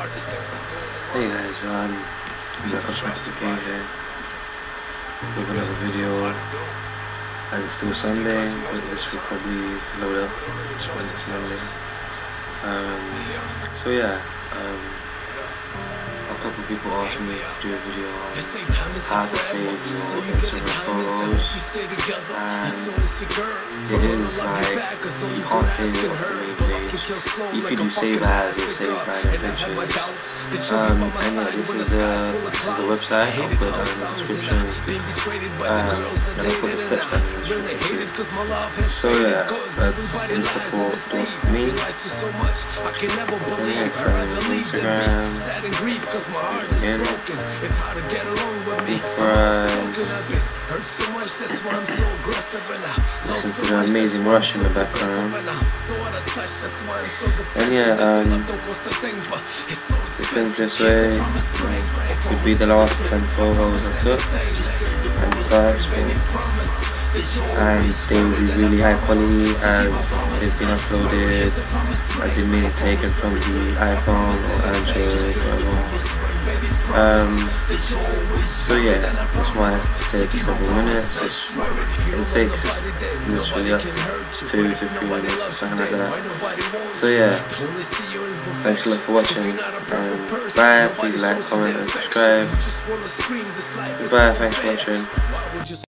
hardest things to do. Hey guys, I'm Dr. Fantastic Gavey. We've got another video. As it's still Sunday, but this will probably load up on Monday. So yeah, a couple people asked me to do a video on how to save your Instagram photos, and it is like, you can't save it off the main page. If you do save as, you'll save random pictures. And yeah, this is the website. I'll put it in the description, and I'll put the steps down in the description. So yeah, that's Instaport.me, Instagram, my heart is broken. It's hard to get along with me. Hurt so much, that's why I'm so aggressive and I listen to the amazing rush in the background. And yeah, the simplest way would be the last 10 photos I took and starts with, and they will be really high quality as they've been uploaded, as they've been taken from the iPhone or Android or so yeah, that's why it takes several minutes. It takes literally up to 2 to 3 minutes or something like that. So yeah, thanks a lot for watching. Bye, please like, comment and subscribe. Bye, thanks for watching.